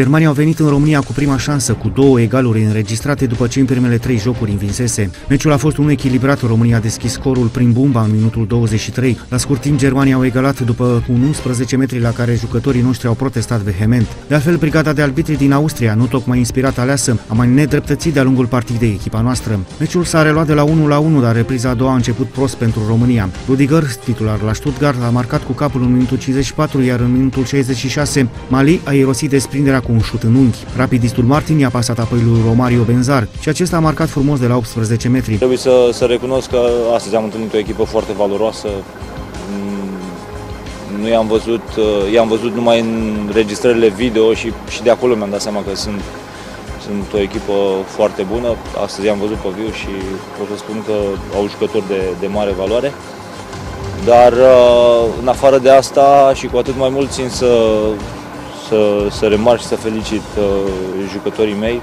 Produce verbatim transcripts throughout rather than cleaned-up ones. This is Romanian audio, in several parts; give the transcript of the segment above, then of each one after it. Germania au venit în România cu prima șansă, cu două egaluri înregistrate după ce în primele trei jocuri învinsese. Meciul a fost unul echilibrat, România a deschis scorul prin bumba în minutul douăzeci și trei. La scurt timp, Germania au egalat după un unsprezece metri la care jucătorii noștri au protestat vehement. De altfel, brigada de arbitri din Austria, nu tocmai inspirat aleasă, a mai nedreptățit de-a lungul partidei echipa noastră. Meciul s-a reluat de la unu la unu, dar repriza a doua a început prost pentru România. Rudiger, titular la Stuttgart, a marcat cu capul în minutul cincizeci și patru, iar în minutul șaizeci și șase, Mali a irosit desprinderea cu un șut în unghi. Rapidistul Martin i-a pasat apoi lui Romario Benzar și acesta a marcat frumos de la optsprezece metri. Trebuie să, să recunosc că astăzi am întâlnit o echipă foarte valoroasă. Nu i-am văzut, i-am văzut numai în înregistrările video și, și de acolo mi-am dat seama că sunt, sunt o echipă foarte bună. Astăzi i-am văzut pe viu și pot să spun că au jucători de, de mare valoare. Dar în afară de asta și cu atât mai mult țin să, să, să remarc și să felicit jucătorii mei.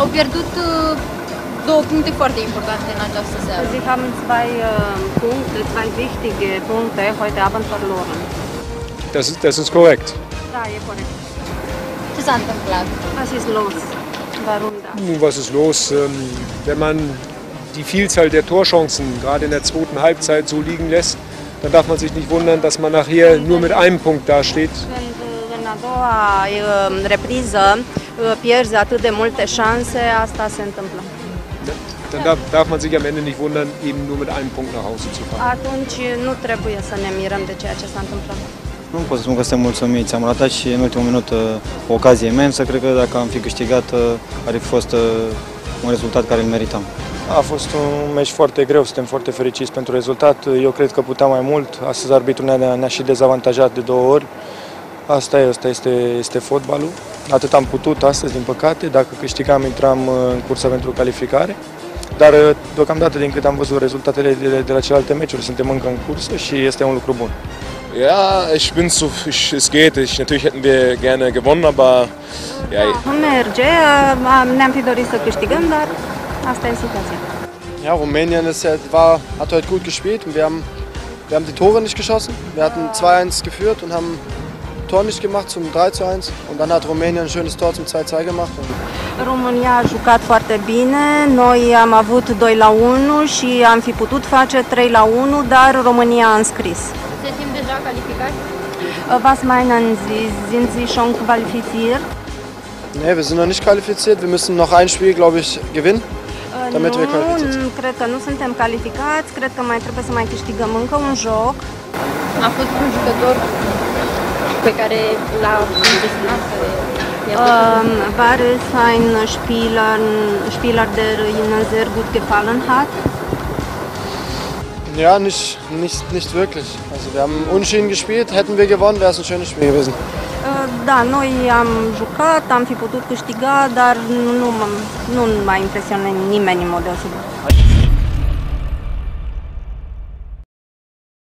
Au pierdut două puncte foarte importante în această seară. Sie haben zwei Punkte, zwei wichtige Punkte heute Abend verloren. Das ist, das ist korrekt. Da, e corect. Ce s-a întâmplat? Was ist los? Warum da? Was ist los? Wenn man die Vielzahl der Torchancen gerade in der zweiten Halbzeit so liegen lässt, dann darf man sich nicht wundern, dass man nachher nur mit einem Punkt dasteht. În a doua repriză pierzi atât de multe șanse, asta se întâmplă. Dann darf man sich am Ende nicht wundern, eben nur mit einem Punkt nach Hause zu fahren. Atunci nu trebuie să ne mirăm de ceea ce s-a întâmplat. Nu pot să spun că suntem mulțumiți. Am ratat și în ultimul minut o ocazie imensă. Cred că dacă am fi câștigat, ar fi fost un rezultat care îl meritam. A fost un meci foarte greu, suntem foarte fericiți pentru rezultat. Eu cred că puteam mai mult. Astăzi arbitrul ne-a ne și dezavantajat de două ori. Asta e, asta este, este fotbalul. Atât am putut astăzi, din păcate. Dacă câștigam, intram în cursa pentru calificare. Dar deocamdată, din cât am văzut rezultatele de, de la celelalte meciuri, suntem încă în cursă și este un lucru bun. Ja, ich bin zu, ich, es geht. Ich, natürlich hätten wir gerne gewonnen, aber... Ja, merge, ne-am fi dorit să câștigăm, dar asta e situația. Ja, Rumänien ist, war, hat heute gut gespielt und wir haben, wir haben die Tore nicht geschossen. Wir hatten zwei eins geführt und haben Tor nicht gemacht zum drei zu eins und dann hat Rumänien ein schönes Tor zum zwei zwei gemacht. România a jucat foarte bine, noi am avut doi la unu și am fi putut face trei la unu, dar România a înscris. Se simt deja calificat? Was meinen Sie? Sind Sie schon qualifiziert? Ne, wir sind noch nicht qualifiziert, wir müssen noch ein Spiel, glaube ich, gewinnen. Damit wir qualifiziert sind. Cred că nu suntem calificați, cred că mai trebuie să mai câștigăm încă un joc. A fost un jucător pe care l-a destinat. War es ein Spieler, Spieler der Ihnen sehr gut gefallen hat? Ja, nicht, nicht, nicht wirklich. Also wir haben unentschieden gespielt, hätten wir gewonnen, wäre es ein schönes Spiel gewesen. Da, noi am jucat, am fi putut câștiga, dar nu, nu, nu m-a impresionat nimeni în mod deosebit.